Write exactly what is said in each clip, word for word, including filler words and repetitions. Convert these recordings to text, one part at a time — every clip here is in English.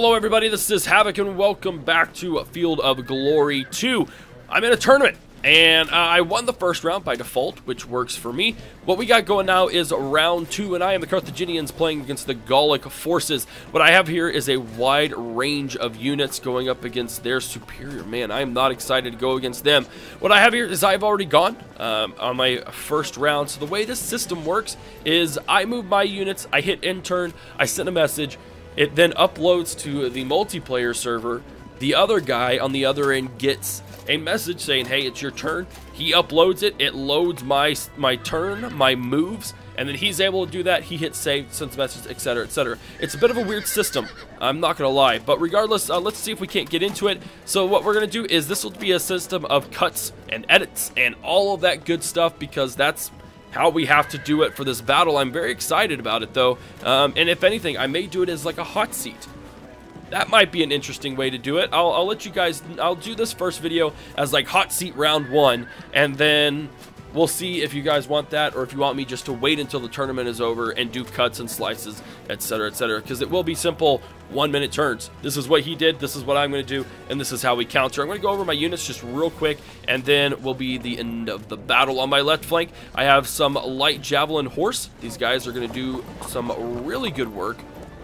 Hello everybody, this is Havoc and welcome back to Field of Glory two. I'm in a tournament and uh, I won the first round by default, which works for me. What we got going now is round two and I am the Carthaginians playing against the Gallic Forces. What I have here is a wide range of units going up against their superior. Man, I am not excited to go against them. What I have here is I've already gone um, on my first round. So the way this system works is I move my units, I hit intern, I send a message. It then uploads to the multiplayer server. The other guy on the other end gets a message saying, hey, it's your turn. He uploads it. It loads my my turn, my moves, and then he's able to do that. He hits save, sends message, et cetera, et cetera. It's a bit of a weird system. I'm not going to lie. But regardless, uh, let's see if we can't get into it. So what we're going to do is this will be a system of cuts and edits and all of that good stuff because that's how we have to do it for this battle. I'm very excited about it though, um, and if anything I may do it as like a hot seat. That might be an interesting way to do it. I'll, I'll let you guys, I'll do this first video as like hot seat round one, and then we'll see if you guys want that or if you want me just to wait until the tournament is over and do cuts and slices, etc, et cetera, because it will be simple one minute turns. This is what he did, this is what I'm going to do, and this is how we counter. I'm going to go over my units just real quick and then will be the end of the battle. On my left flank I have some light javelin horse. These guys are going to do some really good work.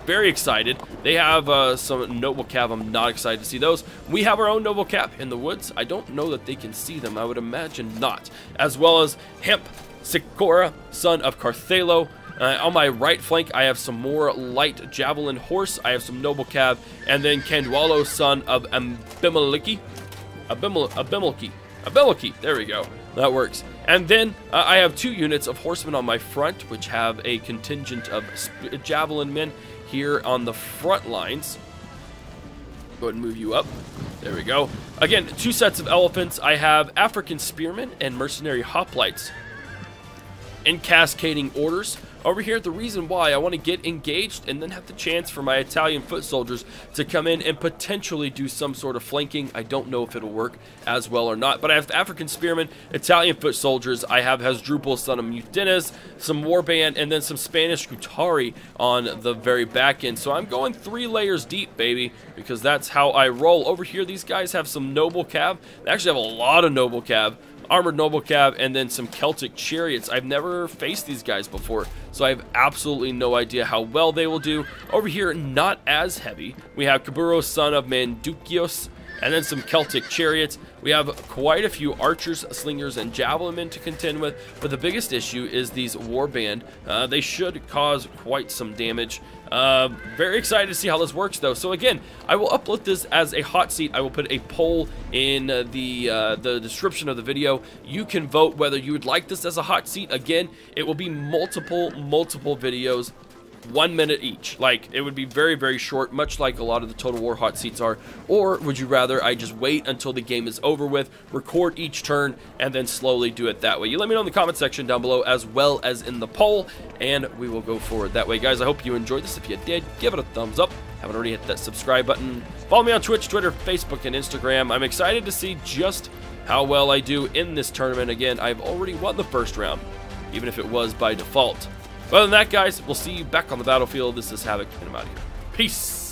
Very excited. They have uh, some noble cav. I'm not excited to see those. We have our own noble cap in the woods. I don't know that they can see them. I would imagine not. As well as Hemp Sikora, son of Carthalo. Uh, on my right flank, I have some more light javelin horse. I have some noble cav, and then Kendwalo, son of Ambimiliki. Abimil Abimiliki. Abimiliki. There we go. That works. And then uh, I have two units of horsemen on my front, which have a contingent of javelin men. Here on the front lines, go ahead and move you up. There we go. Again, two sets of elephants. I have African spearmen and mercenary hoplites in cascading orders. Over here, the reason why I want to get engaged and then have the chance for my Italian foot soldiers to come in and potentially do some sort of flanking. I don't know if it'll work as well or not, but I have African spearmen, Italian foot soldiers. I have Hasdrubal, son of Mutinus, some warband, and then some Spanish Gutari on the very back end. So I'm going three layers deep, baby, because that's how I roll. Over here, these guys have some noble cav. They actually have a lot of noble cav. Armored noble cab, and then some Celtic chariots. I've never faced these guys before, so I have absolutely no idea how well they will do. Over here, not as heavy, we have Kaburo, son of Mandukios, and then some Celtic chariots. We have quite a few archers, slingers, and javelin men to contend with, but the biggest issue is these warband. Uh, they should cause quite some damage. Uh, very excited to see how this works though. So again, I will upload this as a hot seat. I will put a poll in the uh, the description of the video. You can vote whether you would like this as a hot seat. Again, it will be multiple, multiple videos, one minute each. Like, it would be very, very short, much like a lot of the Total War hot seats are. Or would you rather I just wait until the game is over with, record each turn, and then slowly do it that way? You let me know in the comment section down below, as well as in the poll, and we will go forward that way. Guys, I hope you enjoyed this. If you did, give it a thumbs up. Haven't already hit that subscribe button. Follow me on Twitch, Twitter, Facebook, and Instagram. I'm excited to see just how well I do in this tournament. Again, I've already won the first round, even if it was by default. Other than that, guys, we'll see you back on the battlefield. This is Havoc, and I'm out of here. Peace.